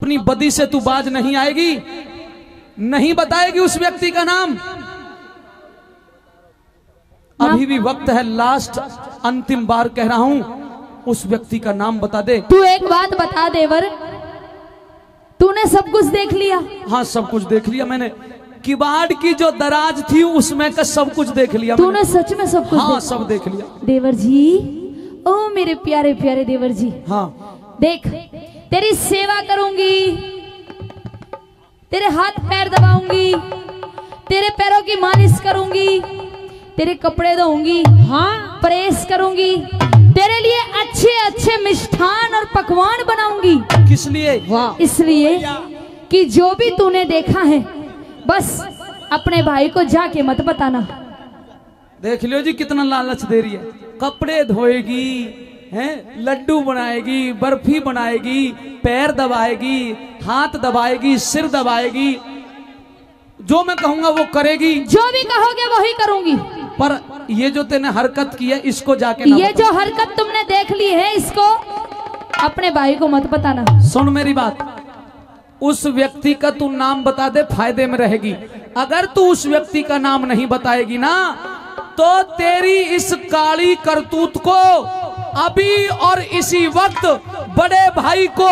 अपनी बदी से तू बाज नहीं आएगी, नहीं बताएगी उस व्यक्ति का नाम। अभी भी वक्त है, लास्ट अंतिम बार कह रहा हूं, उस व्यक्ति का नाम बता दे। तू एक बात बता देवर, तूने सब कुछ देख लिया? हाँ, सब कुछ देख लिया मैंने। किबाड़ की जो दराज थी उसमें का सब कुछ देख लिया। तूने सच में सब कुछ? हाँ, सब देख लिया देवर जी। ओ मेरे प्यारे प्यारे देवर जी। हाँ देख, तेरी सेवा करूंगी, तेरे हाथ पैर दबाऊंगी, तेरे पैरों की मालिश करूंगी, तेरे कपड़े दूंगी, हाँ प्रेस करूंगी, तेरे लिए अच्छे अच्छे मिष्ठान और पकवान बनाऊंगी। किस लिए? वाह, इसलिए कि जो भी तूने देखा है बस अपने भाई को जाके मत बताना। देख लियो जी कितना लालच दे रही है। कपड़े धोएगी, हैं, लड्डू बनाएगी, बर्फी बनाएगी, पैर दबाएगी, हाथ दबाएगी, सिर दबाएगी, जो मैं कहूंगा वो करेगी, जो भी कहोगे वही करूंगी। पर ये जो तूने हरकत की है इसको जाके ना, ये जो हरकत तुमने देख ली है इसको अपने भाई को मत बताना। सुन मेरी बात, उस व्यक्ति का तू नाम बता दे, फायदे में रहेगी। अगर तू उस व्यक्ति का नाम नहीं बताएगी ना तो तेरी इस काली करतूत को अभी और इसी वक्त बड़े भाई को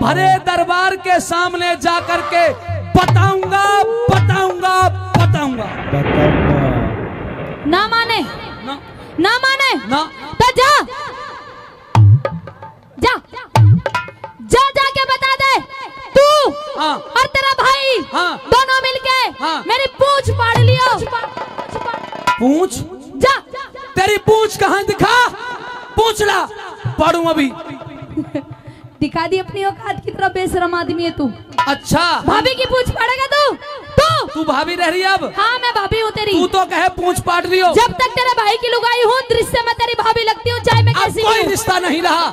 भरे दरबार के सामने जाकर के बताऊंगा बताऊंगा बताऊंगा। ना माने ना, ना माने ना तो जा जा जा जाके बता दे तू, हाँ, और तेरा भाई, हाँ, दोनों मिलके, हाँ, मेरी पूंछ फाड़ लियो। पूंछ? जा, तेरी पूंछ कहाँ दिखा? पूछला पढ़ू अभी दिखा दी अपनी औकात की तरह। बेशरम आदमी है तू। अच्छा, भाभी की पूछ पाड़ेगा तू भाभी रह रही है अब? हाँ मैं भाभी हूँ तेरी। तू तो कहे पूछ पाट रही हो। जब तक तेरे भाई की लुगाई हूँ दृश्य में तेरी भाभी लगती हूँ, चाहे मैं कैसी हूँ। कोई रिश्ता नहीं रहा,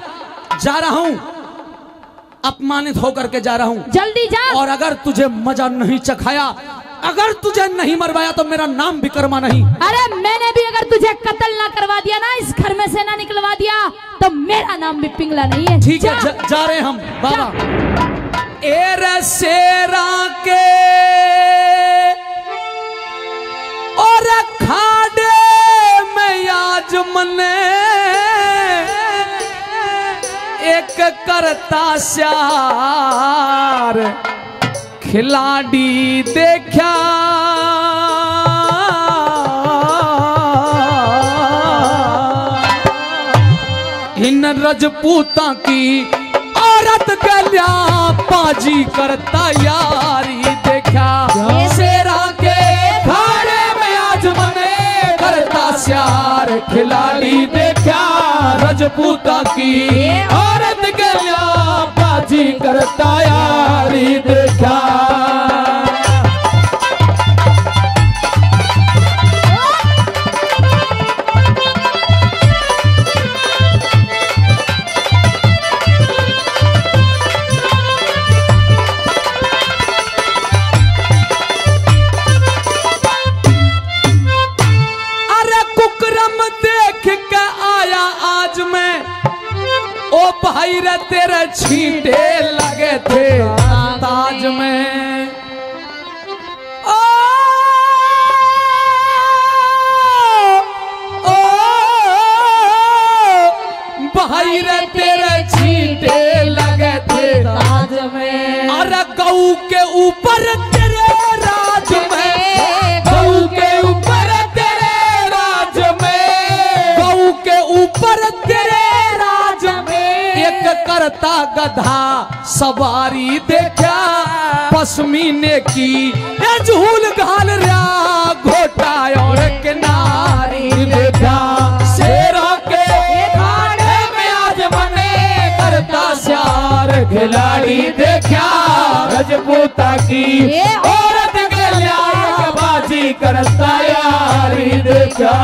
जा रहा हूँ, अपमानित होकर के जा रहा हूँ। जल्दी जा। और अगर तुझे मजा नहीं चखाया, अगर तुझे नहीं मरवाया तो मेरा नाम विक्रमा नहीं। अरे मैंने भी अगर तुझे कत्ल ना करवा दिया ना, इस घर में से ना निकलवा दिया तो मेरा नाम भी पिंगला नहीं है। ठीक है, जा रहे हम बाबा। एरे शेरा के और खाड़े में आज मने एक करता श्यार खिलाड़ी देखा, इन रजपूता की औरत गलिया पाजी करता यारी देखा। शेरा के घाड़े में आज मने करता श्यार खिलाड़ी देखा, रजपूता की औरत गलिया पाजी करता यारी देखा। भाई रे तेरे छींटे लगे थे ताज में, ओ भाई रे तेरे छींटे लगे थे ताज में। अरे गऊ के ऊपर तेरे राज में, गऊ के ऊपर तेरे राज में, गऊ के ऊपर तेरे करता गधा सवारी देखा, पश्मीने की झूल घाल रहा घोटा और किनारी देखा। शेरों के घाड़े में आज मने करता श्यार खिलाड़ी देखा, रजपूता की औरत गलिया बाजी करता यारी देखा।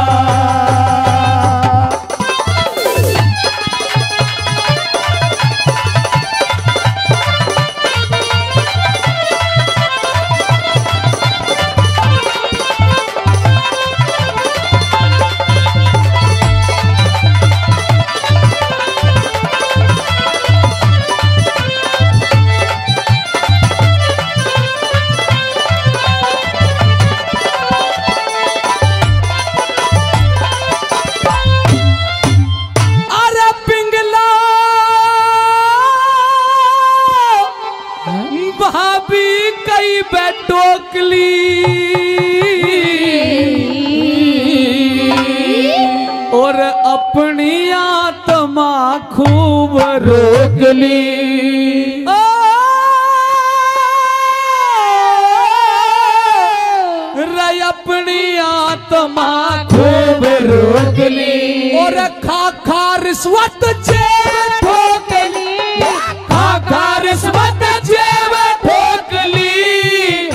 भाभी कई बेटोकली और अपनी आत्मा खूब रोकली। ओ रे अपनी आत्मा खूब रोकली और खा रिश्वत जेब ठोकली, खा रिश्वत जेब ठोकली।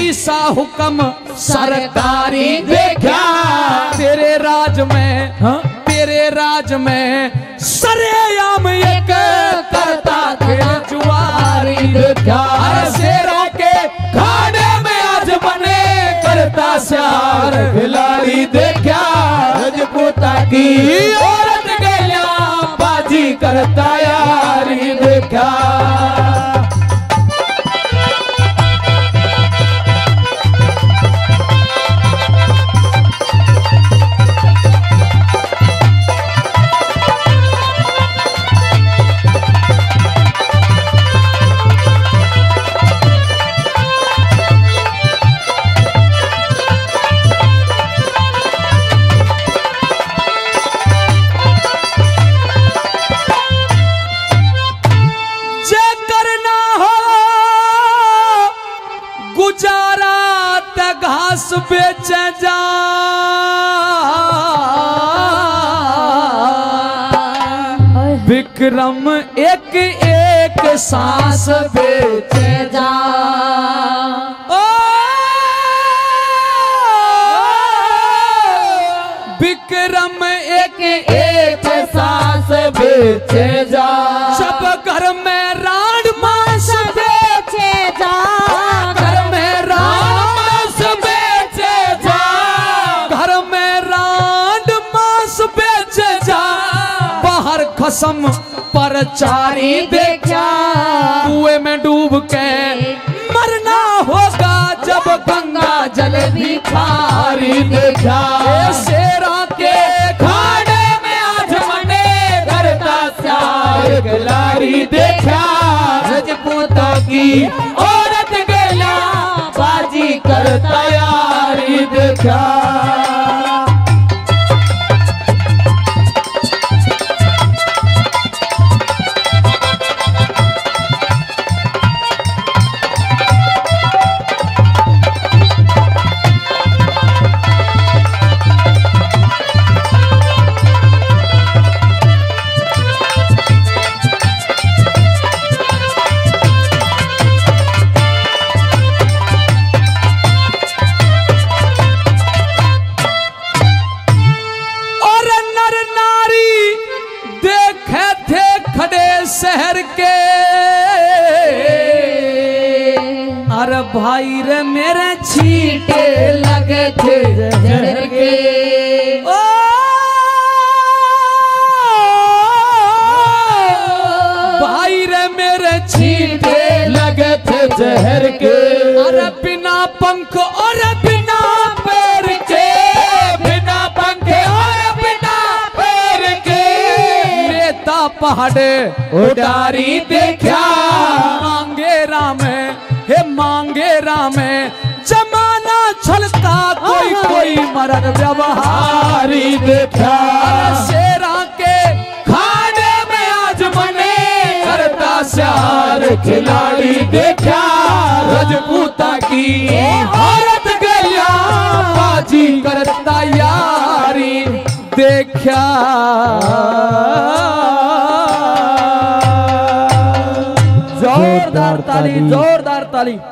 ईसा हुक्म सरकारी देखा तेरे राज में, हाँ? तेरे राज में सरेआम एक करता खेल जुआरी देखा। शेरों के खाने में आज बने करता श्यार खिलाड़ी देखा। राजपूता की औरत बाजी करता यारी देखा। बेचे जा विक्रम एक एक सांस बेचे जा। ओ विक्रम एक एक सांस बेचे जा। सब घर में राड मांस बेचे जा, घर में राड कसम परचारी देखा। कुएं में डूब के मरना होगा जब गंगा जल भी खारी देखा। शेरों के खाने में आज मने करता प्यार खिलाड़ी देखा। राजपूता की औरत गला बाजी करता यारी देखा। भाई रे मेरे छीटे लगे थे जहर के। ओ भाई रे मेरे छीटे लगे थे जहर के। अरे बिना पंख और बिना पैर के, बिना पंख और बिना पैर के। नेता पहाड़े उडारी देखा। अंगेरा में हे मांगेरा में जमाना छलता कोई कोई मरण व्यवहारी देखा। शेरा के खाने में आज मने करता श्यार खिलाड़ी देखा। रजपूता की औरत गया बाजी करता यारी देखा। जोरदार ताली, जोरदार ताली।